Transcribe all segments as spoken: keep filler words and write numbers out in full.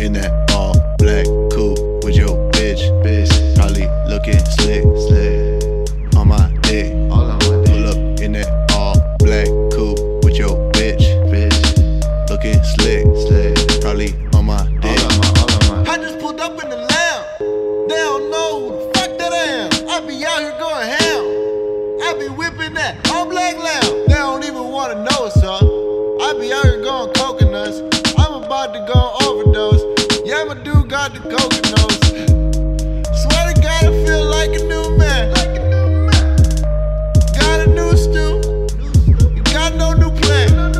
in that all black coupe with your bitch, bitch. Probably looking slick, slick on my dick. All on my dick. Pull up in that all black coupe with your bitch, bitch. Looking slick, slick. Probably on my dick. All on my, all on my. I just pulled up in the LAMB. They don't know who the fuck that I am. I be out here going ham. I be whipping that all black LAMB. They don't even wanna know what's up. I be out here going coconuts. I'm about to go overdose. Yeah, my dude got the coconuts. Swear to God, I feel like a new man. Like a new man. Got a new stew. You got no new plan.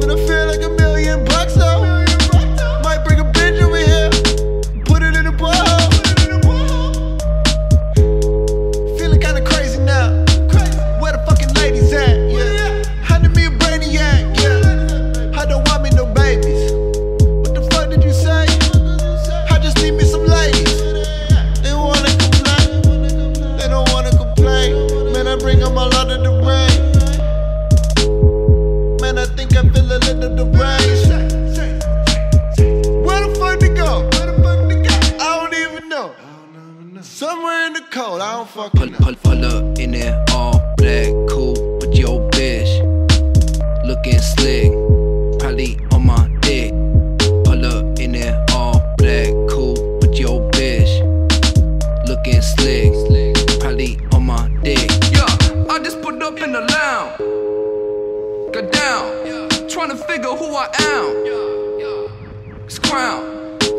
But I feel like a million bucks though. Might bring a bitch over here. Put it in a butthole. Feeling kinda crazy now. Where the fucking ladies at? Somewhere in the cold, I don't fuck pull, pull, pull up in that all black coupe with your bitch. Looking slick, probably on my dick. Pull up in that all black coupe with your bitch. Looking slick, probably on my dick. Yeah, I just pulled up in the lounge. Got down, yeah. Tryna figure who I am. Yeah, yeah. It's Crown.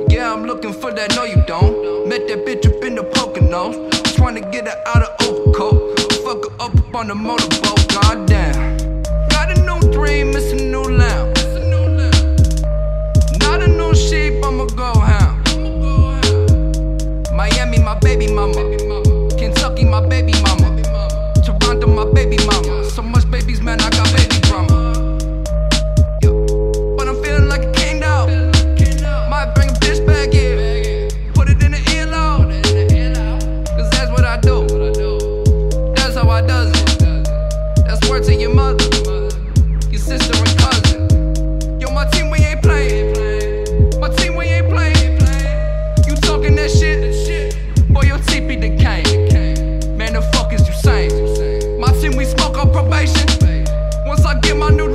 Yeah, I'm looking for that, no you don't. Met that bitch up in the Poconos. Tryna get her out of overcoat. Fuck her up, up on the motorboat, goddamn. Got a new dream, it's a new lounge. Not a new sheep, I'ma go hound. Miami, my baby mama. Kentucky, my baby mama. Toronto, my baby mama. So much babies, man, I got baby drama. Once I get my new